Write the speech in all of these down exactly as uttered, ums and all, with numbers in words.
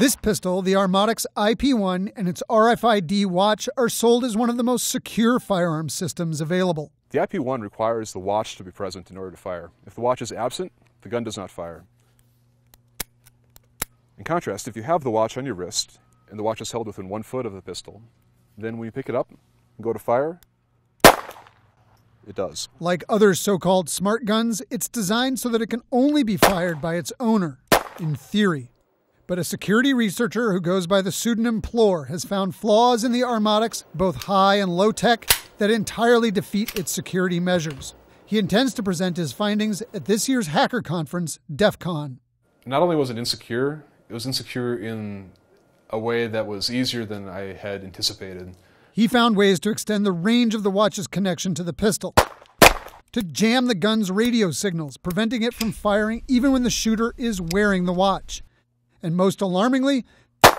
This pistol, the Armatix I P one, and its R F I D watch are sold as one of the most secure firearm systems available. The I P one requires the watch to be present in order to fire. If the watch is absent, the gun does not fire. In contrast, if you have the watch on your wrist, and the watch is held within one foot of the pistol, then when you pick it up and go to fire, it does. Like other so-called smart guns, it's designed so that it can only be fired by its owner, in theory. But a security researcher who goes by the pseudonym Plore has found flaws in the Armatix, both high and low-tech, that entirely defeat its security measures. He intends to present his findings at this year's hacker conference, DEF CON. Not only was it insecure, it was insecure in a way that was easier than I had anticipated. He found ways to extend the range of the watch's connection to the pistol, to jam the gun's radio signals, preventing it from firing even when the shooter is wearing the watch, and most alarmingly,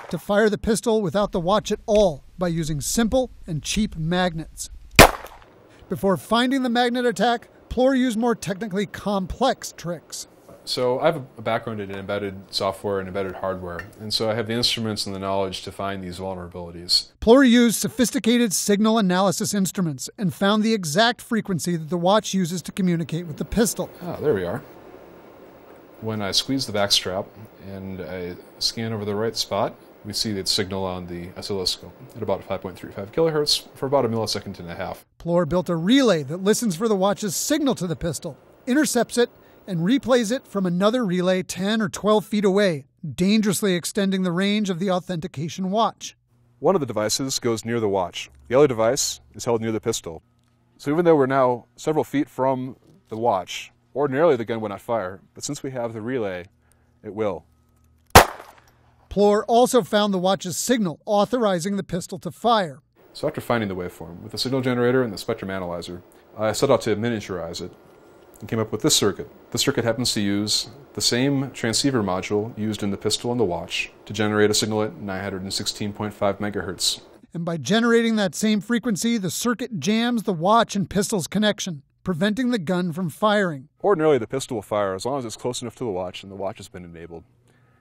to fire the pistol without the watch at all by using simple and cheap magnets. Before finding the magnet attack, Plore used more technically complex tricks. So I have a background in embedded software and embedded hardware, and so I have the instruments and the knowledge to find these vulnerabilities. Plore used sophisticated signal analysis instruments and found the exact frequency that the watch uses to communicate with the pistol. Ah, there we are. When I squeeze the back strap and I scan over the right spot, we see the signal on the oscilloscope at about five point three five kilohertz for about a millisecond and a half. Plore built a relay that listens for the watch's signal to the pistol, intercepts it, and replays it from another relay ten or twelve feet away, dangerously extending the range of the authentication watch. One of the devices goes near the watch. The other device is held near the pistol. So even though we're now several feet from the watch, ordinarily the gun would not fire, but since we have the relay, it will. Plore also found the watch's signal authorizing the pistol to fire. So after finding the waveform, with the signal generator and the spectrum analyzer, I set out to miniaturize it and came up with this circuit. The circuit happens to use the same transceiver module used in the pistol and the watch to generate a signal at nine hundred sixteen point five megahertz. And by generating that same frequency, the circuit jams the watch and pistol's connection, preventing the gun from firing. Ordinarily, the pistol will fire as long as it's close enough to the watch and the watch has been enabled.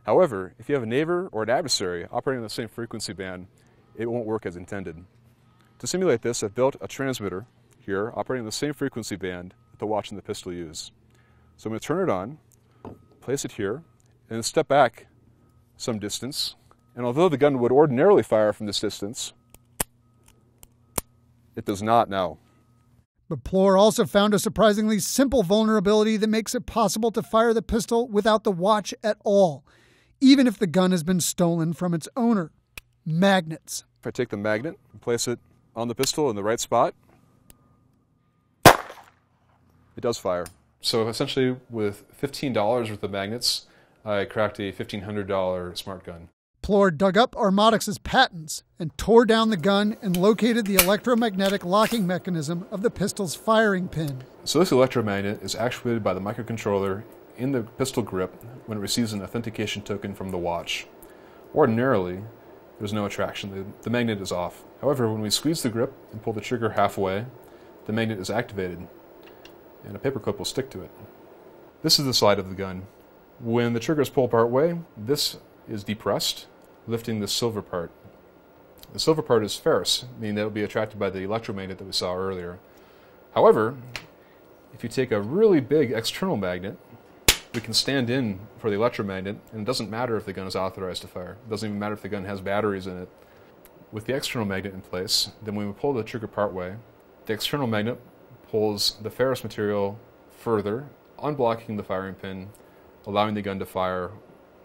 However, if you have a neighbor or an adversary operating on the same frequency band, it won't work as intended. To simulate this, I've built a transmitter here operating on the same frequency band the watch and the pistol use. So I'm going to turn it on, place it here, and then step back some distance. And although the gun would ordinarily fire from this distance, it does not now. But Plore also found a surprisingly simple vulnerability that makes it possible to fire the pistol without the watch at all, even if the gun has been stolen from its owner. Magnets. If I take the magnet and place it on the pistol in the right spot, it does fire. So essentially with fifteen dollars worth of magnets, I cracked a fifteen hundred dollar smart gun. Plore dug up Armatix's patents and tore down the gun and located the electromagnetic locking mechanism of the pistol's firing pin. So this electromagnet is actuated by the microcontroller in the pistol grip when it receives an authentication token from the watch. Ordinarily, there's no attraction. The, the magnet is off. However, when we squeeze the grip and pull the trigger halfway, the magnet is activated, and a paperclip will stick to it. This is the slide of the gun. When the trigger is pulled partway, this is depressed, lifting the silver part. The silver part is ferrous, meaning that it will be attracted by the electromagnet that we saw earlier. However, if you take a really big external magnet, we can stand in for the electromagnet, and it doesn't matter if the gun is authorized to fire. It doesn't even matter if the gun has batteries in it. With the external magnet in place, then when we pull the trigger partway, the external magnet pulls the ferrous material further, unblocking the firing pin, allowing the gun to fire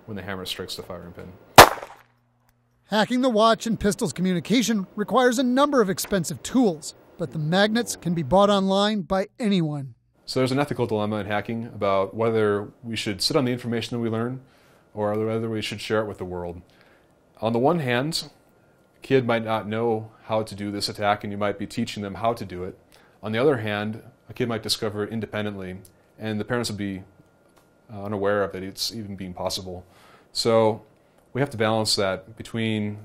when the hammer strikes the firing pin. Hacking the watch and pistol's communication requires a number of expensive tools, but the magnets can be bought online by anyone. So there's an ethical dilemma in hacking about whether we should sit on the information that we learn or whether we should share it with the world. On the one hand, a kid might not know how to do this attack and you might be teaching them how to do it. On the other hand, a kid might discover it independently, and the parents would be unaware of it, it's even being possible. So we have to balance that between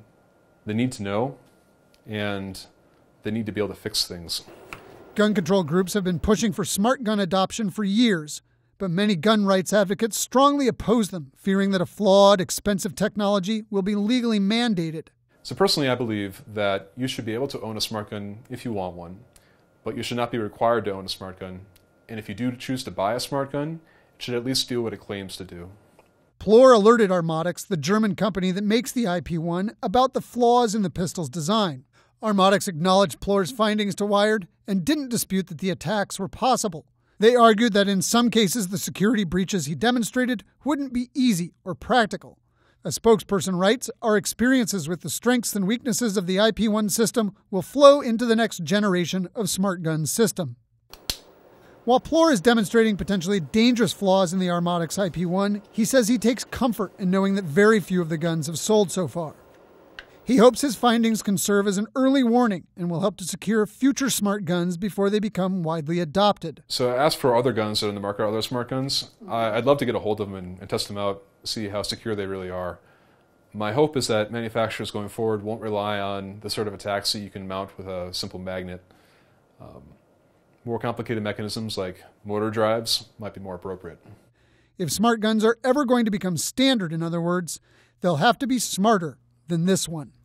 the need to know and the need to be able to fix things. Gun control groups have been pushing for smart gun adoption for years, but many gun rights advocates strongly oppose them, fearing that a flawed, expensive technology will be legally mandated. So personally, I believe that you should be able to own a smart gun if you want one, but you should not be required to own a smart gun. And if you do choose to buy a smart gun, it should at least do what it claims to do. Plore alerted Armatix, the German company that makes the I P one, about the flaws in the pistol's design. Armatix acknowledged Plore's findings to Wired and didn't dispute that the attacks were possible. They argued that in some cases the security breaches he demonstrated wouldn't be easy or practical. A spokesperson writes, "Our experiences with the strengths and weaknesses of the I P one system will flow into the next generation of smart gun system." While Plore is demonstrating potentially dangerous flaws in the Armatix I P one, he says he takes comfort in knowing that very few of the guns have sold so far. He hopes his findings can serve as an early warning and will help to secure future smart guns before they become widely adopted. So as for other guns that are in the market, other smart guns, I'd love to get a hold of them and, and test them out, see how secure they really are. My hope is that manufacturers going forward won't rely on the sort of attacks that you can mount with a simple magnet. Um, More complicated mechanisms like motor drives might be more appropriate. If smart guns are ever going to become standard, in other words, they'll have to be smarter than this one.